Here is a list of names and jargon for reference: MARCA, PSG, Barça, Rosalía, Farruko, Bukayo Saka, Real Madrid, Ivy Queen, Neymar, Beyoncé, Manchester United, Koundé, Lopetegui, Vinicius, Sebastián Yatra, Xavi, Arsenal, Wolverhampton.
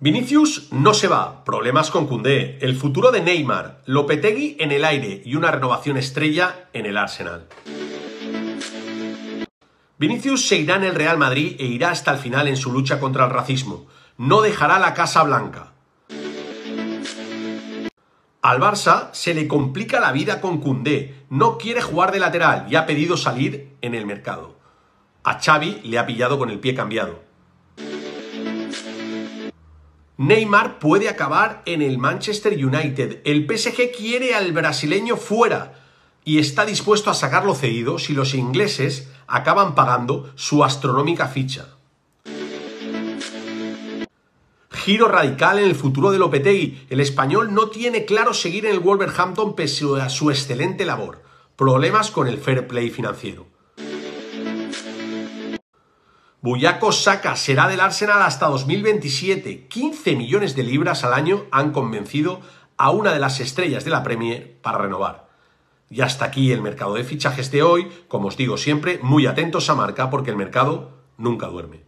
Vinicius no se va, problemas con Koundé, el futuro de Neymar, Lopetegui en el aire y una renovación estrella en el Arsenal. Vinicius seguirá en el Real Madrid e irá hasta el final en su lucha contra el racismo. No dejará la Casa Blanca. Al Barça se le complica la vida con Koundé, no quiere jugar de lateral y ha pedido salir en el mercado. A Xavi le ha pillado con el pie cambiado. Neymar puede acabar en el Manchester United. El PSG quiere al brasileño fuera y está dispuesto a sacarlo cedido si los ingleses acaban pagando su astronómica ficha. Giro radical en el futuro de Lopetegui. El español no tiene claro seguir en el Wolverhampton pese a su excelente labor. Problemas con el fair play financiero. Bukayo Saka será del Arsenal hasta 2027. 15 millones de libras al año han convencido a una de las estrellas de la Premier para renovar. Y hasta aquí el mercado de fichajes de hoy. Como os digo siempre, muy atentos a Marca porque el mercado nunca duerme.